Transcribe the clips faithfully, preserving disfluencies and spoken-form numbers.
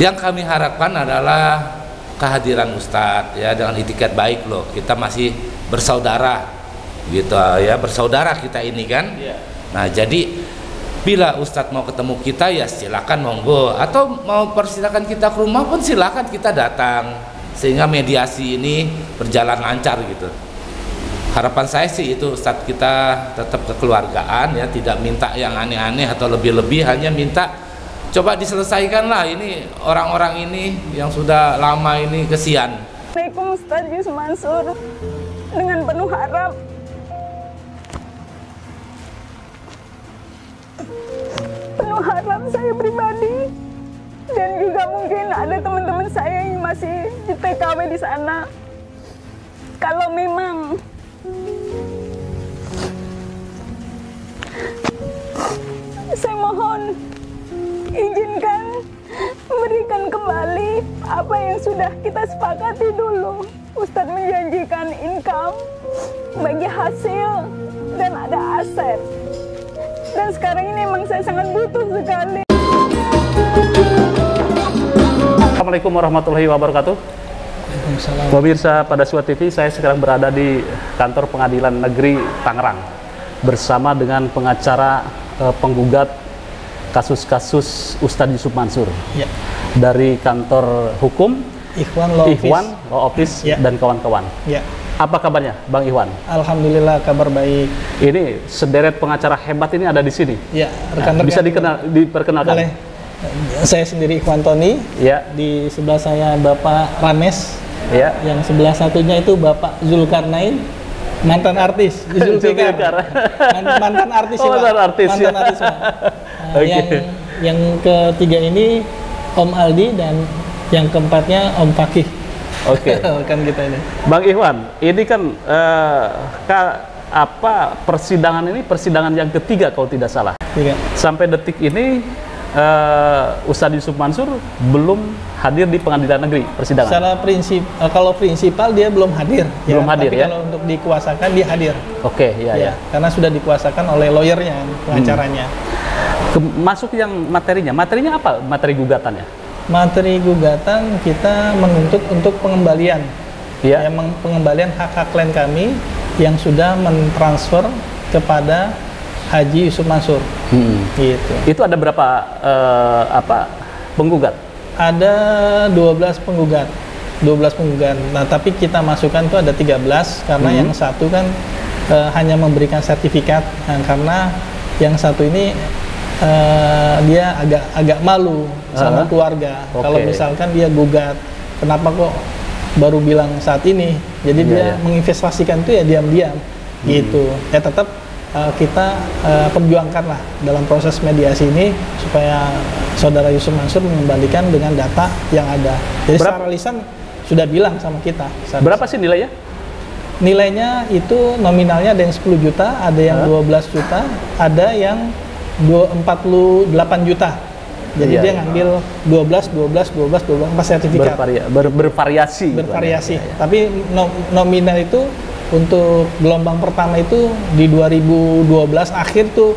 Yang kami harapkan adalah kehadiran Ustadz ya, dengan itikat baik loh, kita masih bersaudara gitu ya, bersaudara kita ini kan. Nah jadi bila Ustadz mau ketemu kita ya silakan monggo, atau mau persilakan kita ke rumah pun silakan kita datang, sehingga mediasi ini berjalan lancar gitu. Harapan saya sih itu Ustadz kita tetap kekeluargaan ya, tidak minta yang aneh-aneh atau lebih-lebih, hanya minta coba diselesaikanlah ini orang-orang ini yang sudah lama ini kesian. Assalamualaikum Ustadz Yusuf Mansur. Dengan penuh harap penuh harap saya pribadi dan juga mungkin ada teman-teman saya yang masih di T K W di sana, kalau memang saya mohon izinkan, berikan kembali apa yang sudah kita sepakati dulu. Ustadz menjanjikan income, bagi hasil, dan ada aset. Dan sekarang ini memang saya sangat butuh sekali. Assalamualaikum warahmatullahi wabarakatuh. Pemirsa Padasuka T V, saya sekarang berada di kantor Pengadilan Negeri Tangerang bersama dengan pengacara eh, penggugat kasus-kasus Ustadz Yusuf Mansur ya, dari kantor hukum Ikhwan Law Office, Ikhwan Law Office ya, dan kawan-kawan ya. Apa kabarnya Bang Ikhwan? Alhamdulillah kabar baik. Ini sederet pengacara hebat ini ada di sini ya, rekan-rekan. Nah, bisa dikenal, diperkenalkan? Boleh. Saya sendiri Ikhwan Tony ya. Di sebelah saya Bapak Rames ya. Yang sebelah satunya itu Bapak Zulkarnain, mantan artis Zulfikar. Mantan artis oh, mantan artis mantan ya. artis Nah, okay. yang, yang ketiga ini Om Aldi, dan yang keempatnya Om Pakih. Oke. Okay. Kan kita ini. Bang Ikhwan, ini kan uh, ka, apa persidangan ini persidangan yang ketiga kalau tidak salah. Tiga. Sampai detik ini uh, Ustadz Yusuf Mansur belum hadir di Pengadilan Negeri persidangan. Secara prinsip uh, kalau prinsipal dia belum hadir. Belum ya, hadir tapi ya. Kalau untuk dikuasakan dia hadir. Oke, okay, ya, ya, ya. Karena sudah dikuasakan oleh lawyernya, pengacaranya. Hmm. Masuk yang materinya, materinya apa? Materi gugatannya? Materi gugatan kita menuntut untuk pengembalian, ya, ya pengembalian hak-hak klien kami yang sudah mentransfer kepada Haji Yusuf Mansur. Hmm. Gitu. Itu ada berapa eh, apa penggugat? Ada dua belas penggugat, dua belas penggugat. Nah, tapi kita masukkan itu ada tiga belas karena hmm. yang satu kan eh, hanya memberikan sertifikat, nah, karena yang satu ini Uh, dia agak agak malu sama uh, keluarga. Okay. Kalau misalkan dia gugat, kenapa kok baru bilang saat ini? Jadi yeah, dia yeah. menginvestasikan itu ya diam-diam, hmm. gitu. Ya tetap uh, kita uh, perjuangkanlah dalam proses mediasi ini supaya saudara Yusuf Mansur mengembalikan dengan data yang ada. Jadi berapa? Secara lisan sudah bilang sama kita. Berapa sih nilainya? Nilainya itu nominalnya ada yang sepuluh juta, ada yang huh? dua belas juta, ada yang empat puluh delapan juta. Jadi iya, dia ngambil dua belas, dua belas, dua belas, dua belas, empat sertifikat. Bervaria, ber, bervariasi. Bervariasi. Iya, iya. Tapi no, nominal itu untuk gelombang pertama itu di dua ribu dua belas akhir tuh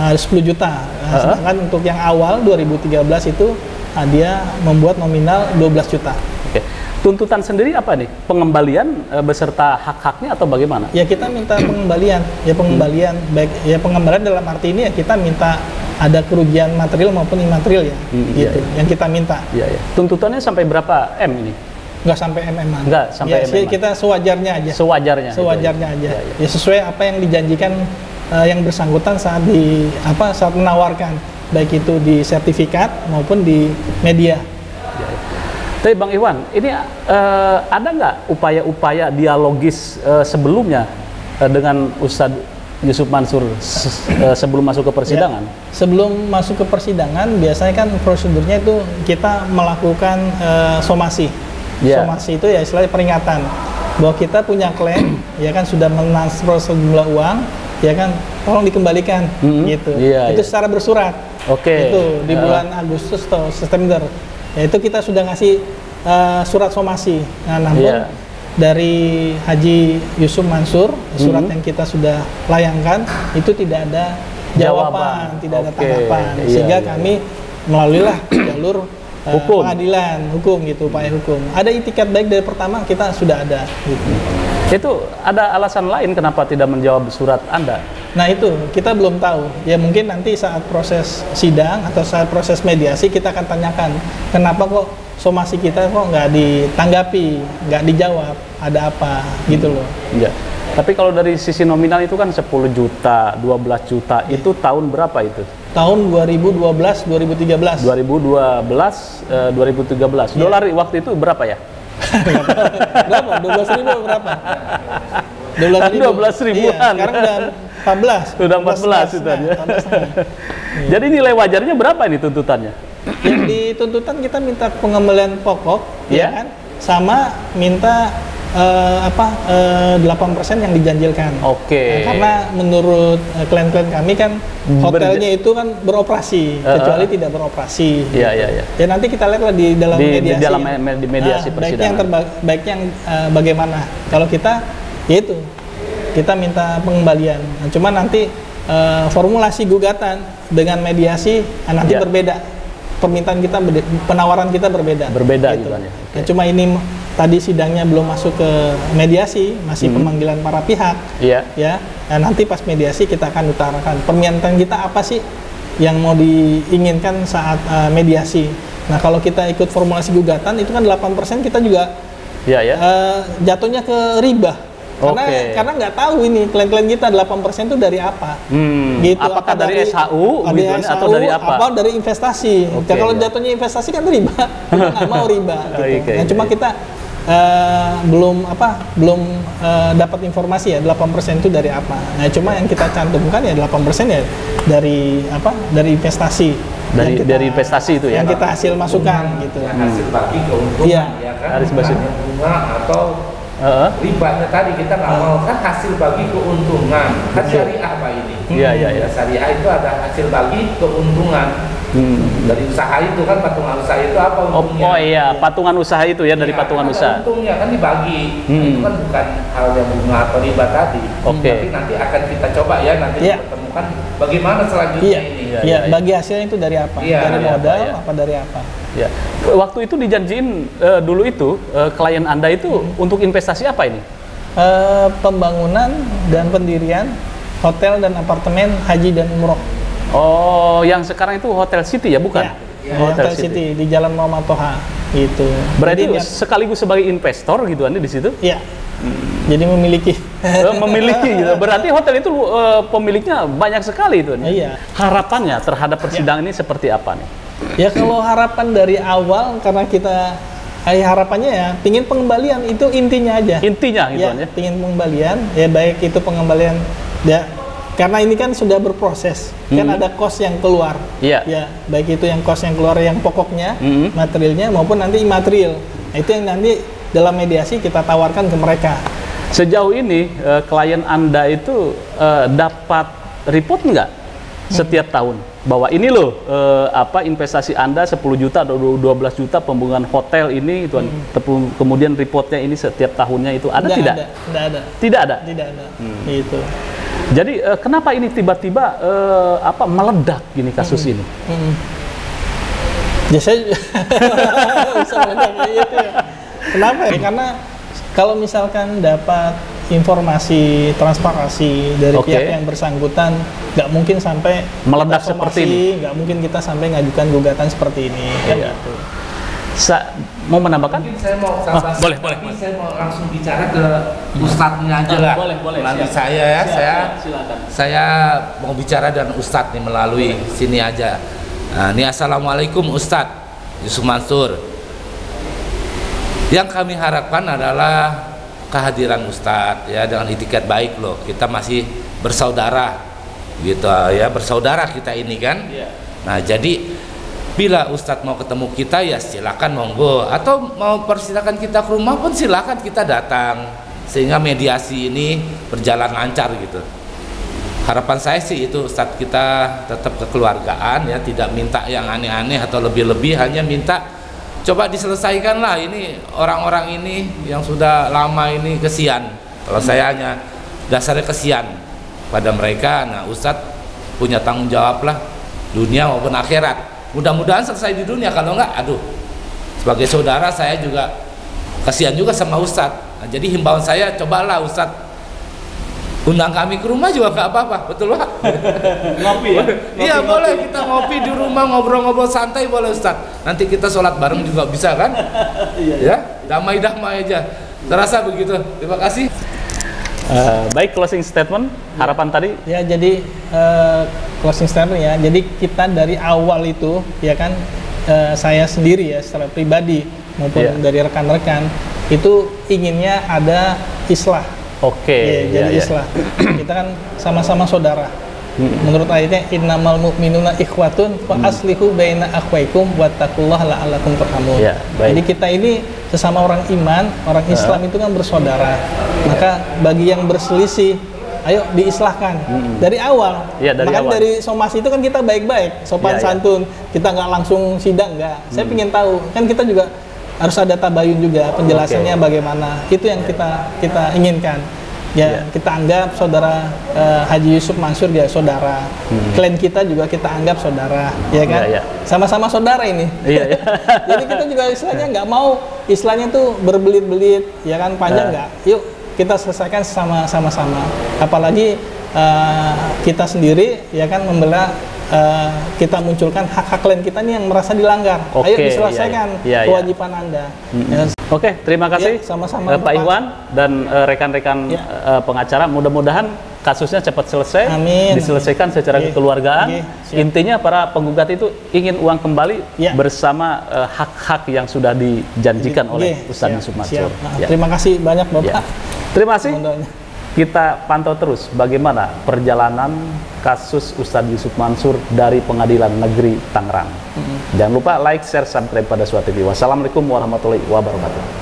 uh, sepuluh juta. Nah, uh-huh. Sedangkan untuk yang awal dua ribu tiga belas itu uh, dia membuat nominal dua belas juta. Oke. Tuntutan sendiri apa nih? Pengembalian e, beserta hak-haknya atau bagaimana? Ya kita minta pengembalian, ya pengembalian hmm. baik ya pengembalian dalam arti ini ya kita minta ada kerugian material maupun imaterial ya, hmm, gitu. Iya, iya. Yang kita minta. Iya, iya. Tuntutannya sampai berapa M ini? Nggak sampai M M. Nggak sampai ya, M M. Kita sewajarnya aja. Sewajarnya. Sewajarnya itu, aja. Iya, iya. Ya sesuai apa yang dijanjikan uh, yang bersangkutan saat di apa saat menawarkan, baik itu di sertifikat maupun di media. Iya, iya. Tapi Bang Iwan, ini uh, ada nggak upaya-upaya dialogis uh, sebelumnya uh, dengan Ustadz Yusuf Mansur se uh, sebelum masuk ke persidangan? Ya, sebelum masuk ke persidangan, biasanya kan prosedurnya itu kita melakukan uh, somasi. Yeah. Somasi itu ya istilahnya peringatan bahwa kita punya klaim, ya kan sudah mentransfer sejumlah uang, ya kan tolong dikembalikan, mm-hmm. gitu. Yeah, itu yeah. secara bersurat. Oke. Okay. Itu di uh. bulan Agustus atau September. Ya, itu kita sudah ngasih uh, surat somasi. Nah, namun yeah. dari Haji Yusuf Mansur surat mm-hmm. yang kita sudah layangkan itu tidak ada jawaban, jawaban. tidak okay. ada tanggapan, yeah, sehingga yeah. kami melaluilah jalur hukum. Uh, pengadilan hukum gitu, upaya hukum. Ada itikat baik dari pertama kita sudah ada. Gitu. Itu ada alasan lain kenapa tidak menjawab surat Anda? Nah itu kita belum tahu. Ya mungkin nanti saat proses sidang atau saat proses mediasi kita akan tanyakan kenapa kok somasi kita kok nggak ditanggapi, nggak dijawab, ada apa gitu loh. Ya. Tapi kalau dari sisi nominal itu kan sepuluh juta, dua belas juta, itu tahun berapa itu? Tahun dua ribu dua belas, dua ribu tiga belas. dua ribu dua belas, dua ribu tiga belas. Yeah. Dolar waktu itu berapa ya? Berapa? dua belas ribu berapa? dua belas ribuan. Iya, sekarang udah empat belas. Sudah empat belas, empat belas itu aja. Nah, iya. Jadi nilai wajarnya berapa ini tuntutannya? Ya, di tuntutan kita minta pengembalian pokok, yeah. ya kan? Sama minta Uh, apa uh, delapan persen yang dijanjikan. Oke. Okay. Nah, karena menurut klien-klien uh, kami kan hotelnya Ber itu kan beroperasi, uh, kecuali uh. tidak beroperasi. Iya, iya, iya. Ya nanti kita lihatlah di dalam di, mediasi. Di dalam mediasi, mediasi nah, persidangan. Baiknya yang terbaik, baiknya yang uh, bagaimana? Kalau kita yaitu kita minta pengembalian. Nah, cuman nanti uh, formulasi gugatan dengan mediasi nah, nanti yeah. berbeda. Permintaan kita penawaran kita berbeda. Berbeda gitu. Gimana? Okay. Nah, cuma ini tadi sidangnya belum masuk ke mediasi, masih hmm. pemanggilan para pihak. Iya. Yeah. Ya, nah, nanti pas mediasi kita akan utarakan permintaan kita apa sih yang mau diinginkan saat uh, mediasi. Nah, kalau kita ikut formulasi gugatan itu kan delapan persen kita juga yeah, yeah. Uh, jatuhnya ke riba. Karena okay. karena nggak tahu ini klien-klien kita delapan persen itu dari apa? Hmm. Gitu. Apakah dari, dari S H U, S H U atau dari apa? Apa dari investasi? Okay, kalau yeah. jatuhnya investasi kan riba, nggak mau riba. Gitu. Okay, nah, cuma okay. kita Uh, belum apa belum uh, dapat informasi ya delapan persen itu dari apa. Nah, cuma yang kita cantumkan ya delapan persen ya dari apa dari investasi. Dari kita, dari investasi itu ya. Yang kita hasil masukan gitu. Yang hasil bagi keuntungan ya, ya kan. Haris Basri. Bunga atau uh-huh. ribanya tadi kita nggak mau kan hasil bagi keuntungan. Kan syariah Pak ini. Iya iya iya. Syariah itu ada hasil bagi keuntungan. Hmm. Dari usaha itu kan patungan usaha itu apa untungnya? Oh iya, patungan usaha itu ya, ya dari patungan usaha. Untungnya kan dibagi, hmm. itu kan bukan hal yang bunga atau riba tadi. Oke. Okay. Tapi nanti akan kita coba ya nanti yeah. kita temukan bagaimana selanjutnya yeah. ini. Iya. Yeah, yeah, yeah. Bagi hasilnya itu dari apa? Yeah, dari modal apa, yeah. apa dari apa? Ya. Yeah. Waktu itu dijanjiin uh, dulu itu uh, klien Anda itu hmm. untuk investasi apa ini? Uh, pembangunan dan pendirian hotel dan apartemen haji dan umroh. Oh, yang sekarang itu Hotel City ya, bukan? Ya, ya, Hotel, Hotel City. City di Jalan Mohammad Toha gitu. Berarti jadi, sekaligus sebagai investor gitu Anda di situ? Iya. Hmm. Jadi memiliki. Memiliki gitu. Berarti hotel itu uh, pemiliknya banyak sekali itu. Iya. Harapannya terhadap persidangan ya. Ini seperti apa nih? Ya kalau harapan dari awal karena kita eh, harapannya ya pingin pengembalian itu intinya aja. Intinya gitu ya. Pingin pengembalian ya baik itu pengembalian ya. Karena ini kan sudah berproses, mm-hmm. kan ada cost yang keluar, yeah. ya baik itu yang cost yang keluar yang pokoknya, mm-hmm. materialnya maupun nanti imaterial. Nah, itu yang nanti dalam mediasi kita tawarkan ke mereka. Sejauh ini eh, klien Anda itu eh, dapat report nggak mm-hmm. setiap tahun bahwa ini loh eh, apa investasi Anda sepuluh juta atau dua belas juta pembangunan hotel ini, itu mm-hmm. kemudian reportnya ini setiap tahunnya itu ada nggak tidak? Ada. Nggak ada. Tidak ada. Tidak ada. Hmm. Itu. Jadi eh, kenapa ini tiba-tiba eh, apa meledak gini kasus hmm. ini? Hmm. Ya saya bisa meledak gitu ya. Kenapa ya? Karena kalau misalkan dapat informasi transparansi dari okay. pihak yang bersangkutan, nggak mungkin sampai meledak informasi, seperti ini. Nggak mungkin kita sampai ngajukan gugatan seperti ini. Kan ya. Gitu. Sa mau menambahkan? Mungkin saya mau tambah, ah, boleh, boleh. Saya mau langsung bicara ke ustadznya aja lah. Boleh, boleh. Melalui siap. saya ya, saya, silakan. Saya mau bicara dengan ustadz nih melalui boleh. Sini aja. Nah, ini assalamualaikum Ustadz Yusuf Mansur. Yang kami harapkan adalah kehadiran ustadz ya dengan itikat baik loh. Kita masih bersaudara, gitu ya bersaudara kita ini kan. Yeah. Nah jadi. Bila Ustadz mau ketemu kita ya silakan monggo atau mau persilakan kita ke rumah pun silakan kita datang sehingga mediasi ini berjalan lancar gitu. Harapan saya sih itu Ustadz kita tetap kekeluargaan ya tidak minta yang aneh-aneh atau lebih-lebih hanya minta coba diselesaikanlah ini orang-orang ini yang sudah lama ini kesian. Kalau hmm. saya hanya dasarnya kesian pada mereka. Nah Ustadz punya tanggung jawab lah dunia maupun akhirat. Mudah-mudahan selesai di dunia, kalau enggak, aduh Sebagai saudara saya juga kasihan juga sama Ustadz. Nah, jadi himbauan saya, cobalah Ustadz undang kami ke rumah juga nggak apa-apa, betul Pak? Ngopi ya? Iya boleh, kita ngopi di rumah, ngobrol-ngobrol santai boleh Ustadz. Nanti kita sholat bareng juga bisa kan? Ya, damai-damai aja. Terasa begitu. Terima kasih. Uh, baik, closing statement, harapan tadi? Ya jadi uh, closing statement ya. Jadi kita dari awal itu ya kan, uh, saya sendiri ya secara pribadi maupun yeah. dari rekan-rekan itu inginnya ada islah. Oke, okay, ya, jadi ya, islah. Ya. Kita kan sama-sama saudara. Menurut ayatnya innamal mu'minuna ikhwatun fa aslihu baina akhwaikum wattaqullaha la'allakum turhamun. Ya, jadi kita ini sesama orang iman, orang Islam ya. Itu kan bersaudara. Maka bagi yang berselisih, ayo diislahkan hmm. dari awal. Ya, dari Makanya awal. Dari somasi itu kan kita baik-baik, sopan ya, santun. Ya. Kita nggak langsung sidang nggak. Hmm. Saya pengen tahu, kan kita juga harus ada tabayun juga penjelasannya okay. bagaimana itu yang kita kita inginkan ya yeah. kita anggap saudara uh, Haji Yusuf Mansur ya saudara hmm. klien kita juga kita anggap saudara ya kan sama-sama yeah, yeah. saudara ini yeah, yeah. jadi kita juga istilahnya nggak mau istilahnya tuh berbelit-belit ya kan panjang nggak yeah. yuk kita selesaikan sama-sama apalagi uh, kita sendiri ya kan membela Uh, kita munculkan hak-hak klien kita nih yang merasa dilanggar. Okay, ayo diselesaikan iya, iya, iya. kewajiban Anda. Mm-hmm. ya. Oke, okay, terima kasih ya, sama-sama uh, Pak Ikhwan dan rekan-rekan uh, ya. uh, pengacara. Mudah-mudahan kasusnya cepat selesai, Amin. diselesaikan secara okay. kekeluargaan. Okay, intinya para penggugat itu ingin uang kembali ya. bersama hak-hak uh, yang sudah dijanjikan okay. oleh Ustadz Yusuf Mansur. Nah, ya. Terima kasih banyak Bapak. Ya. Terima kasih. Kita pantau terus bagaimana perjalanan kasus Ustadz Yusuf Mansur dari Pengadilan Negeri Tangerang. Mm-hmm. Jangan lupa like, share, subscribe Padasuka T V. Wassalamualaikum warahmatullahi wabarakatuh.